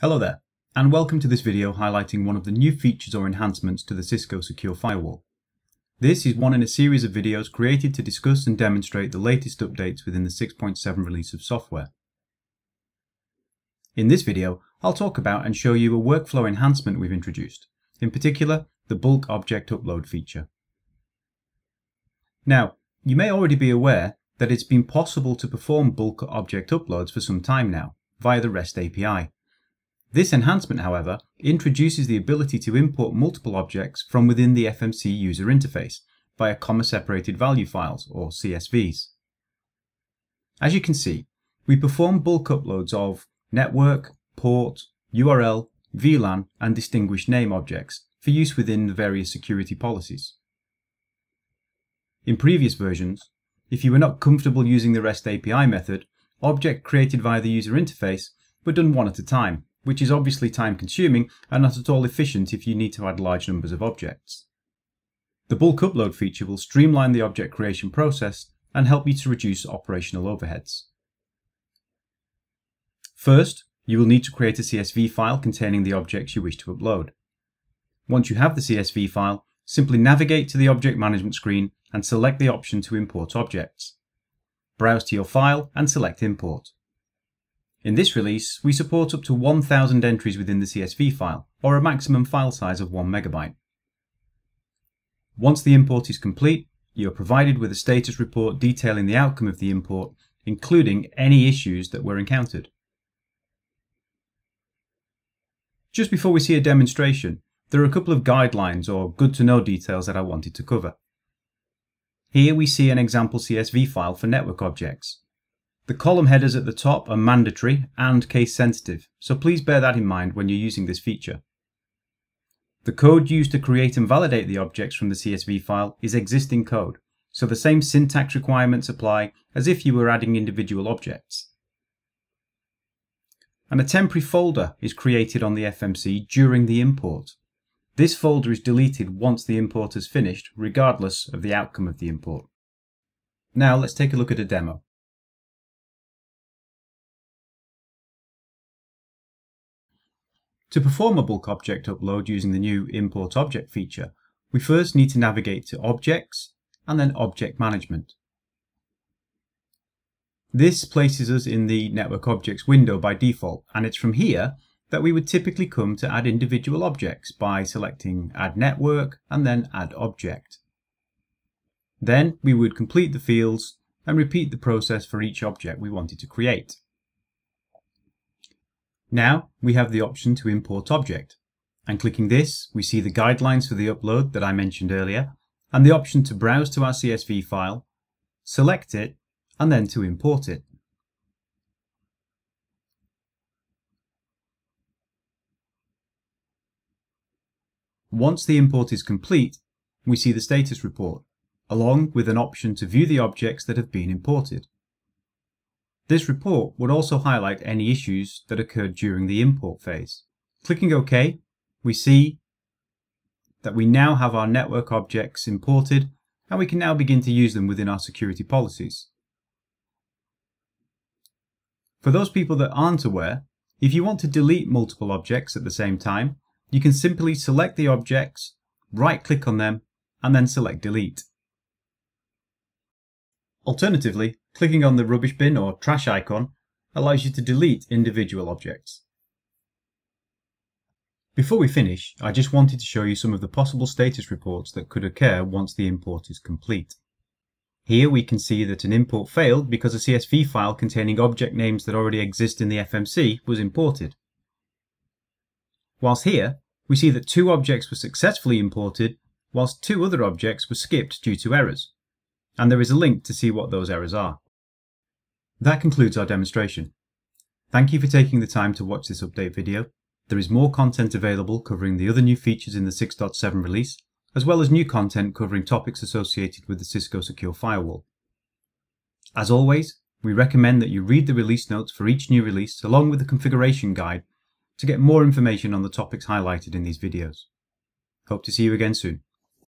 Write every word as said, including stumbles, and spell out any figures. Hello there, and welcome to this video highlighting one of the new features or enhancements to the Cisco Secure Firewall. This is one in a series of videos created to discuss and demonstrate the latest updates within the six point seven release of software. In this video, I'll talk about and show you a workflow enhancement we've introduced, in particular, the bulk object upload feature. Now, you may already be aware that it's been possible to perform bulk object uploads for some time now, via the REST A P I. This enhancement, however, introduces the ability to import multiple objects from within the F M C user interface via comma-separated value files, or C S Vs. As you can see, we perform bulk uploads of network, port, U R L, V LAN, and distinguished name objects for use within the various security policies. In previous versions, if you were not comfortable using the REST A P I method, objects created via the user interface were done one at a time, which is obviously time-consuming and not at all efficient if you need to add large numbers of objects. The bulk upload feature will streamline the object creation process and help you to reduce operational overheads. First, you will need to create a C S V file containing the objects you wish to upload. Once you have the C S V file, simply navigate to the Object Management screen and select the option to import objects. Browse to your file and select Import. In this release, we support up to one thousand entries within the C S V file, or a maximum file size of one megabyte. Once the import is complete, you are provided with a status report detailing the outcome of the import, including any issues that were encountered. Just before we see a demonstration, there are a couple of guidelines or good-to-know details that I wanted to cover. Here we see an example C S V file for network objects. The column headers at the top are mandatory and case-sensitive, so please bear that in mind when you're using this feature. The code used to create and validate the objects from the C S V file is existing code, so the same syntax requirements apply as if you were adding individual objects. And a temporary folder is created on the F M C during the import. This folder is deleted once the import is finished, regardless of the outcome of the import. Now let's take a look at a demo. To perform a bulk object upload using the new Import Object feature, we first need to navigate to Objects and then Object Management. This places us in the Network Objects window by default, and it's from here that we would typically come to add individual objects by selecting Add Network and then Add Object. Then we would complete the fields and repeat the process for each object we wanted to create. Now we have the option to import object, and clicking this we see the guidelines for the upload that I mentioned earlier and the option to browse to our C S V file, select it and then to import it. Once the import is complete we see the status report along with an option to view the objects that have been imported. This report would also highlight any issues that occurred during the import phase. Clicking OK, we see that we now have our network objects imported and we can now begin to use them within our security policies. For those people that aren't aware, if you want to delete multiple objects at the same time, you can simply select the objects, right-click on them, and then select Delete. Alternatively, clicking on the rubbish bin or trash icon allows you to delete individual objects. Before we finish, I just wanted to show you some of the possible status reports that could occur once the import is complete. Here we can see that an import failed because a C S V file containing object names that already exist in the F M C was imported. Whilst here, we see that two objects were successfully imported, whilst two other objects were skipped due to errors. And there is a link to see what those errors are. That concludes our demonstration. Thank you for taking the time to watch this update video. There is more content available covering the other new features in the six point seven release, as well as new content covering topics associated with the Cisco Secure Firewall. As always, we recommend that you read the release notes for each new release along with the configuration guide to get more information on the topics highlighted in these videos. Hope to see you again soon.